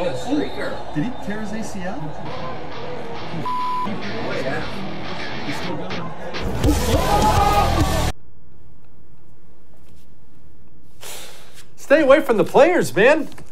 Did he tear his ACL? Yeah. He's still going. Oh. Stay away from the players, man.